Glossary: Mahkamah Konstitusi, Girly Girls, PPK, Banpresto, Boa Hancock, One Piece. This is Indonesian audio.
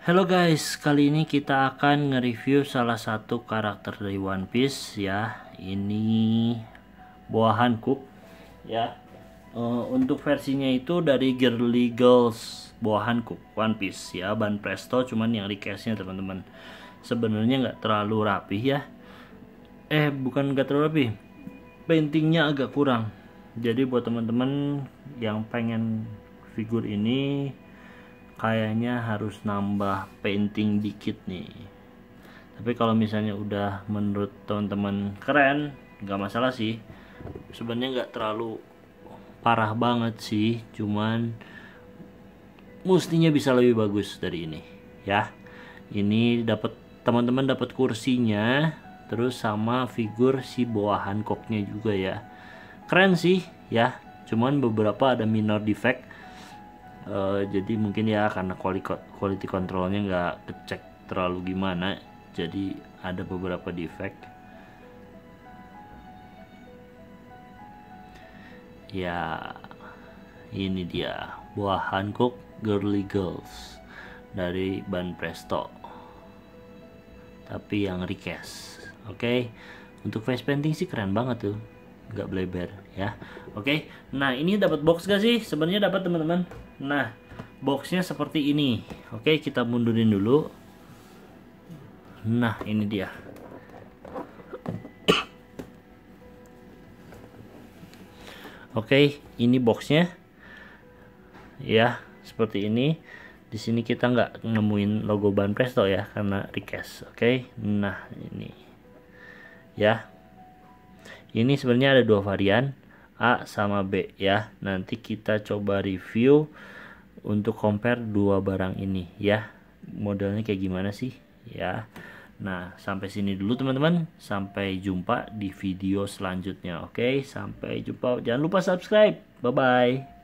Halo guys, kali ini kita akan nge-review salah satu karakter dari One Piece ya. Ini Boa Hancock ya. Untuk versinya itu dari Girly Girls Boa Hancock One Piece ya, Banpresto, cuman yang recastnya teman-teman. Sebenarnya nggak terlalu rapi ya. Bukan nggak terlalu rapi. Paintingnya agak kurang. Jadi buat teman-teman yang pengen figur ini kayaknya harus nambah painting dikit nih. Tapi kalau misalnya udah menurut teman-teman keren, nggak masalah sih. Sebenarnya nggak terlalu parah banget sih, cuman mestinya bisa lebih bagus dari ini ya. Ini dapat teman-teman dapat kursinya, terus sama figur si Boa Hancock-nya juga ya. Keren sih ya. Cuman beberapa ada minor defect. Jadi mungkin ya karena quality controlnya nggak kecek terlalu gimana, jadi ada beberapa defect ya. Ini dia Boa Hancock Girly Girls dari Banpresto, tapi yang recast. Oke. Untuk face painting sih keren banget tuh, nggak bleber ya. Oke. Nah, ini dapat box gak sih? Sebenarnya dapat teman-teman. Nah, boxnya seperti ini. Oke, kita mundurin dulu. Nah, ini dia. Oke, ini boxnya ya, seperti ini. Di sini kita nggak nemuin logo Banpresto ya karena recast. Oke. Nah, ini ya. Ini sebenarnya ada dua varian, A sama B ya. Nanti kita coba review untuk compare dua barang ini ya. Modelnya kayak gimana sih ya. Nah, sampai sini dulu teman-teman. Sampai jumpa di video selanjutnya. Oke, sampai jumpa. Jangan lupa subscribe. Bye-bye.